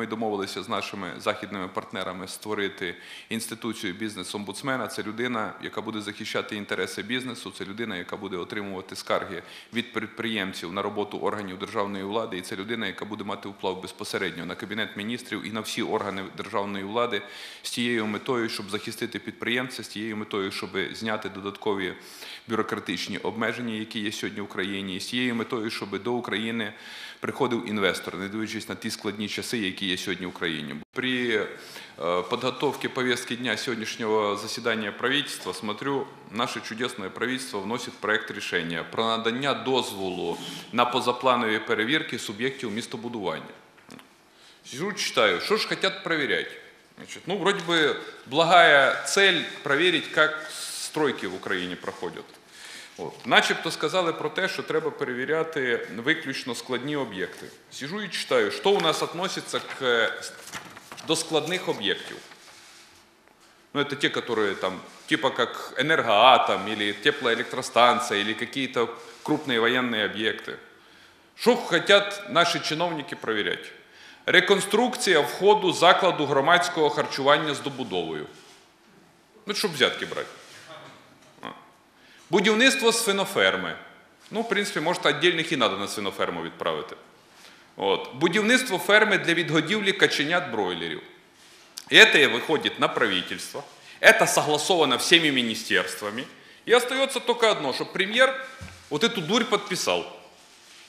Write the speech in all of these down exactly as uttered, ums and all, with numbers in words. Ми домовилися з нашими західними партнерами створити інституцію бізнес-омбудсмена. Це людина, яка буде захищати інтереси бізнесу, це людина, яка буде отримувати скарги від підприємців на роботу органів державної влади, і це людина, яка буде мати вплив безпосередньо на Кабінет міністрів і на всі органи державної влади з тією метою, щоб захистити підприємця, з тією метою, щоб зняти додаткові бюрократичні обмеження, які є сьогодні в Україні, і з тією метою, щоб до України приходив інвестор, не дивлячись на ті складні часи, які є сьогодні в Україні. При подготовке повестки дня сегодняшнего заседания правительства, смотрю, наше чудесное правительство вносит в проект решения про надання дозволу на позапланові перевірки суб'єктів містобудування. Сижу, читаю, что же хотят проверять. Значит, ну, вроде бы благая цель проверить, как стройки в Украине проходят. От. Начебто сказали про те, що треба перевіряти виключно складні об'єкти. Сижу і читаю, що у нас відноситься к... до складних об'єктів. Ну, це ті, які там, типа як Енергоатом, або теплоелектростанція, або якісь крупні воєнні об'єкти. Що хочуть наші чиновники перевіряти? Реконструкція входу закладу громадського харчування з добудовою. Ну, щоб взятки брати. Будівництво свиноферми. Ну, в принципі, може, віддільних і треба на свиноферму відправити. От. Будівництво ферми для відгодівлі каченят-бройлерів. І це виходить на правительство. Це согласовано всіми міністерствами. І залишається тільки одно, щоб прем'єр от эту дурь підписав.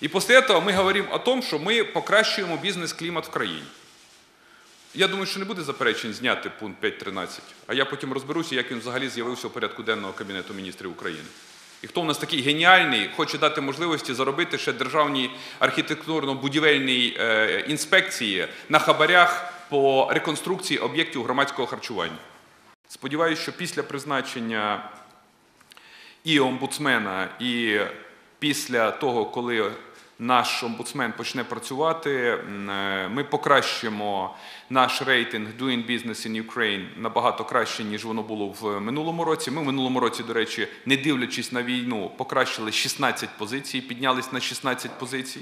І після цього ми говоримо о том, що ми покращуємо бізнес-клімат в країні. Я думаю, що не буде заперечень зняти пункт п'ять тринадцять, а я потім розберуся, як він взагалі з'явився в порядку денного Кабінету міністрів України. І хто в нас такий геніальний, хоче дати можливості заробити ще державній архітектурно-будівельній інспекції на хабарях по реконструкції об'єктів громадського харчування. Сподіваюся, що після призначення і омбудсмена, і після того, коли наш омбудсмен почне працювати, ми покращимо наш рейтинг Doing Business in Ukraine набагато краще, ніж воно було в минулому році. Ми в минулому році, до речі, не дивлячись на війну, покращили шістнадцять позицій, піднялись на шістнадцять позицій.